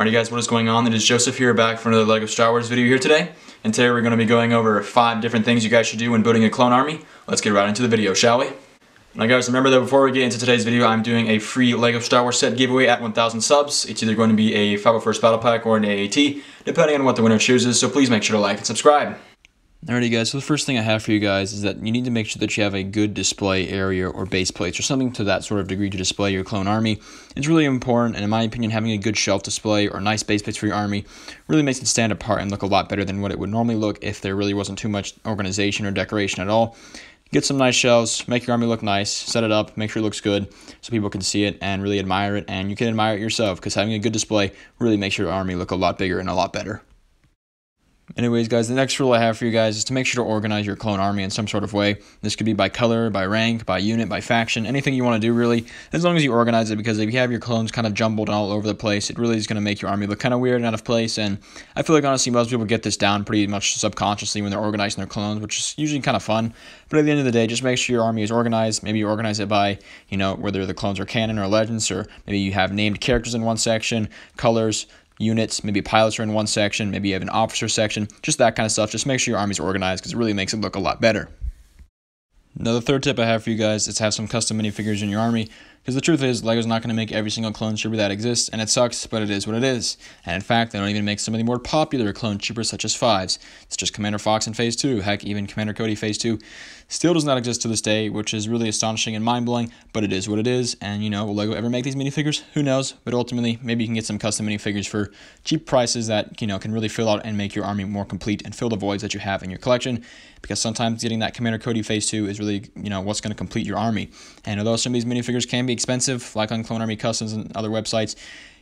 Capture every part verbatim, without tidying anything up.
Alrighty guys, what is going on? It is Joseph here, back for another LEGO Star Wars video here today. And today we're going to be going over five different things you guys should do when building a clone army. Let's get right into the video, shall we? Now guys, remember that before we get into today's video, I'm doing a free LEGO Star Wars set giveaway at one thousand subs. It's either going to be a five oh first Battle Pack or an A A T, depending on what the winner chooses, so please make sure to like and subscribe. Alrighty guys, so the first thing I have for you guys is that you need to make sure that you have a good display area or base plates or something to that sort of degree to display your clone army. It's really important, and in my opinion, having a good shelf display or nice base plates for your army really makes it stand apart and look a lot better than what it would normally look if there really wasn't too much organization or decoration at all. Get some nice shelves, make your army look nice, set it up, make sure it looks good so people can see it and really admire it, and you can admire it yourself because having a good display really makes your army look a lot bigger and a lot better. Anyways guys, the next rule I have for you guys is to make sure to organize your clone army in some sort of way. This could be by color, by rank, by unit, by faction, anything you want to do really, as long as you organize it, because if you have your clones kind of jumbled and all over the place, it really is going to make your army look kind of weird and out of place. And I feel like honestly most people get this down pretty much subconsciously when they're organizing their clones, which is usually kind of fun. But at the end of the day, just make sure your army is organized. Maybe you organize it by, you know, whether the clones are canon or legends, or maybe you have named characters in one section, colors, units, maybe pilots are in one section, maybe you have an officer section, just that kind of stuff. Just make sure your army's organized because it really makes it look a lot better. Now the third tip I have for you guys is to have some custom minifigures in your army, because the truth is LEGO's not going to make every single clone trooper that exists, and it sucks, but it is what it is. And in fact, they don't even make some of the more popular clone troopers such as fives. It's just Commander Fox in Phase two, heck, even Commander Cody Phase two still does not exist to this day, which is really astonishing and mind-blowing, but it is what it is. And you know, will LEGO ever make these minifigures? Who knows? But ultimately, maybe you can get some custom minifigures for cheap prices that, you know, can really fill out and make your army more complete and fill the voids that you have in your collection, because sometimes getting that Commander Cody Phase two is really, you know, what's going to complete your army. And although some of these minifigures can be expensive, like on Clone Army Customs and other websites,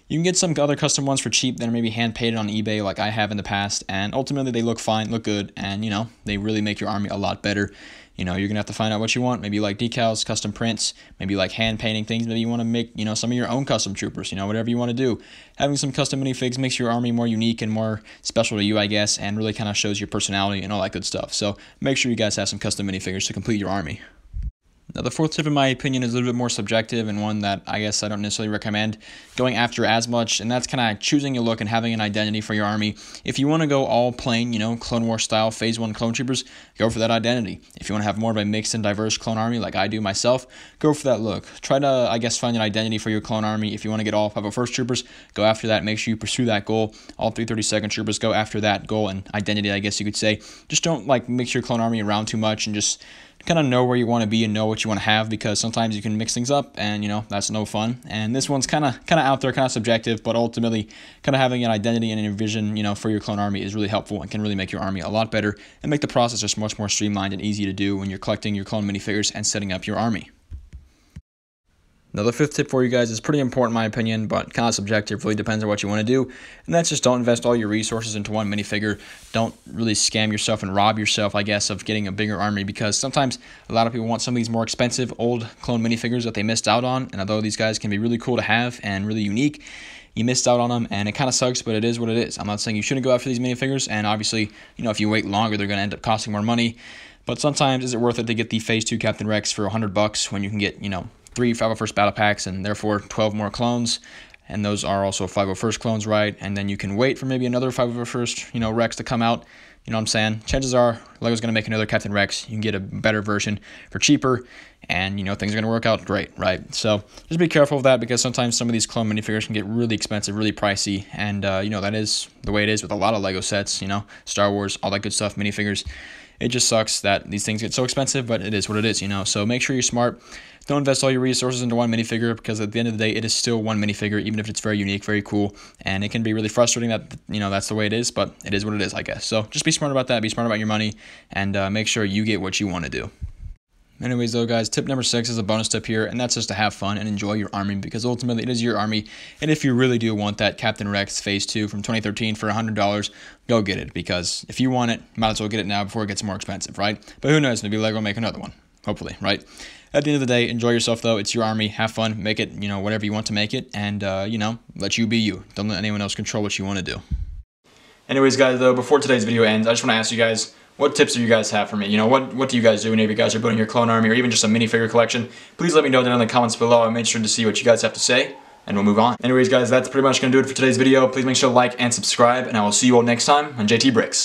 you can get some other custom ones for cheap that are maybe hand painted on eBay like I have in the past, and ultimately they look fine, look good, and you know, they really make your army a lot better. You know, you're gonna have to find out what you want. Maybe you like decals, custom prints, maybe you like hand painting things, maybe you want to make, you know, some of your own custom troopers, you know, whatever you want to do. Having some custom minifigs makes your army more unique and more special to you, I guess, and really kind of shows your personality and all that good stuff. So make sure you guys have some custom minifigures to complete your army. Now the fourth tip in my opinion is a little bit more subjective, and one that I guess I don't necessarily recommend going after as much, and that's kind of choosing a look and having an identity for your army. If you want to go all plain, you know, Clone War style Phase one clone troopers, go for that identity. If you want to have more of a mixed and diverse clone army like I do myself, go for that look. Try to, I guess, find an identity for your clone army. If you want to get all five oh first troopers, go after that. Make sure you pursue that goal. All three thirty-second troopers, go after that goal and identity, I guess you could say. Just don't like mix your clone army around too much, and just kind of know where you want to be and know what you want to have, because sometimes you can mix things up and, you know, that's no fun. And this one's kind of kind of out there, kind of subjective, but ultimately kind of having an identity and a vision, you know, for your clone army is really helpful and can really make your army a lot better and make the process just much more streamlined and easy to do when you're collecting your clone minifigures and setting up your army. Now the fifth tip for you guys is pretty important in my opinion, but kind of subjective, really depends on what you want to do, and that's just don't invest all your resources into one minifigure. Don't really scam yourself and rob yourself, I guess, of getting a bigger army, because sometimes a lot of people want some of these more expensive old clone minifigures that they missed out on, and although these guys can be really cool to have and really unique, you missed out on them, and it kind of sucks, but it is what it is. I'm not saying you shouldn't go after these minifigures, and obviously, you know, if you wait longer, they're going to end up costing more money, but sometimes is it worth it to get the Phase two Captain Rex for one hundred bucks when you can get, you know, three five oh first battle packs and therefore twelve more clones, and those are also five oh first clones, right? And then you can wait for maybe another five oh first, you know, Rex to come out. You know what I'm saying? Chances are LEGO's gonna make another Captain Rex. You can get a better version for cheaper, and you know, things are gonna work out great, right? So just be careful of that, because sometimes some of these clone minifigures can get really expensive, really pricey, and uh, you know, that is the way it is with a lot of LEGO sets. You know, Star Wars, all that good stuff, minifigures. It just sucks that these things get so expensive, but it is what it is, you know. So make sure you're smart. Don't invest all your resources into one minifigure, because at the end of the day, it is still one minifigure, even if it's very unique, very cool. And it can be really frustrating that, you know, that's the way it is, but it is what it is, I guess. So just be smart about that. Be smart about your money, and uh, make sure you get what you want to do. Anyways though guys, tip number six is a bonus tip here, and that's just to have fun and enjoy your army, because ultimately it is your army, and if you really do want that Captain Rex Phase two from twenty thirteen for one hundred dollars, go get it, because if you want it, might as well get it now before it gets more expensive, right? But who knows, maybe LEGO will make another one, hopefully, right? At the end of the day, enjoy yourself though. It's your army. Have fun. Make it, you know, whatever you want to make it, and, uh, you know, let you be you. Don't let anyone else control what you want to do. Anyways guys though, before today's video ends, I just want to ask you guys, what tips do you guys have for me? You know, what, what do you guys do whenever you guys are building your clone army or even just a minifigure collection? Please let me know down in the comments below. I made sure to see what you guys have to say. and we'll move on. Anyways guys, that's pretty much gonna do it for today's video. Please make sure to like and subscribe, and I will see you all next time on J T Bricks.